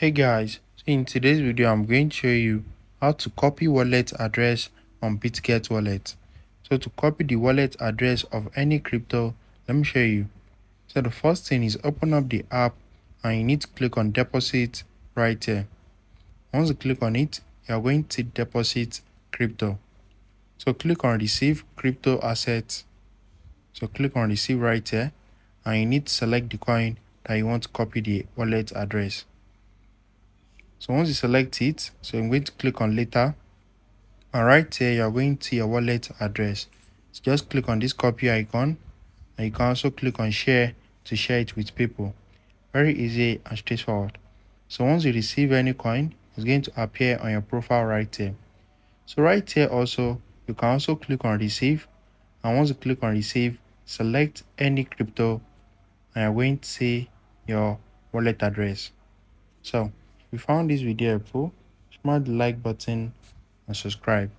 Hey guys, in today's video I'm going to show you how to copy wallet address on Bitget wallet. So to copy the wallet address of any crypto, let me show you. So the first thing is open up the app and you need to click on deposit right here. Once you click on it, you are going to deposit crypto. So click on receive crypto assets. So click on receive right here and you need to select the coin that you want to copy the wallet address. So once you select it, so I'm going to click on later, and right here you are going to your wallet address. So just click on this copy icon, and you can also click on share to share it with people. Very easy and straightforward. So once you receive any coin, it's going to appear on your profile right here. So right here also, you can also click on receive, and once you click on receive, select any crypto, and you're going to see your wallet address. So if you found this video helpful, smash the like button and subscribe.